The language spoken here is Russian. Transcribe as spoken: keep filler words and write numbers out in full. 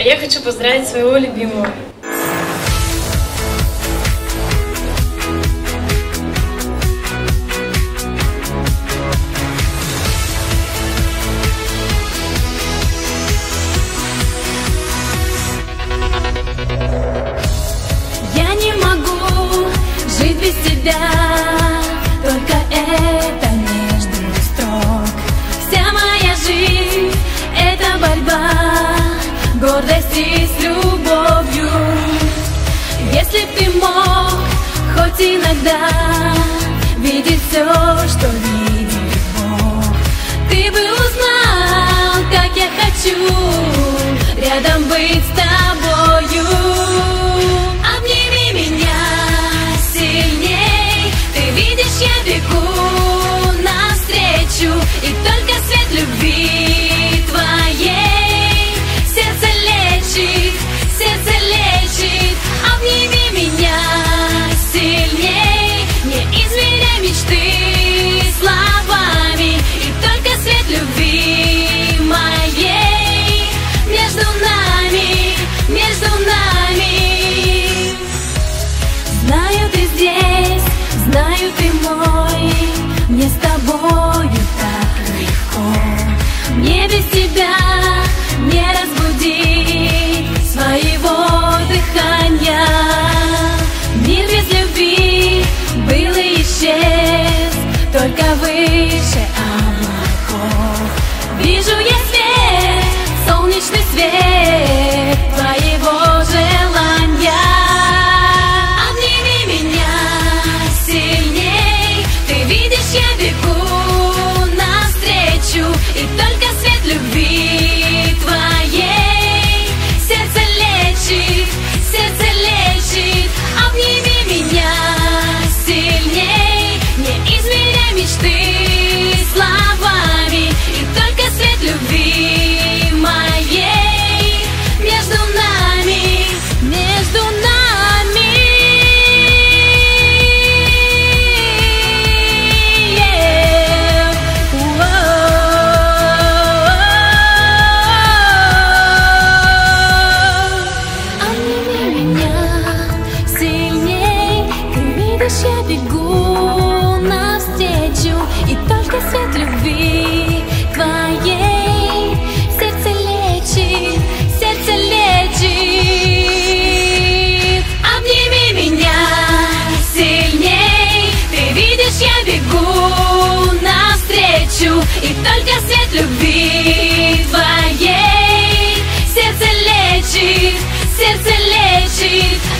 А я хочу поздравить своего любимого. Я не могу жить без тебя, только это между строк. Вся моя жизнь — это борьба, гордость и с любовью. Если б ты мог хоть иногда видеть все, что видит Бог, ты бы узнал, как я хочу рядом быть с тобою. Мне с тобою так легко, мне без тебя не разбуди своего дыхания. Мир без любви был и исчез, только выше облаков вижу я свет, солнечный свет твоего желания. Я бегу навстречу, и только свет любви твоей сердце лечит, сердце лечит. Обними меня сильней, ты видишь, я бегу навстречу, и только свет любви твоей сердце лечит, сердце лечит.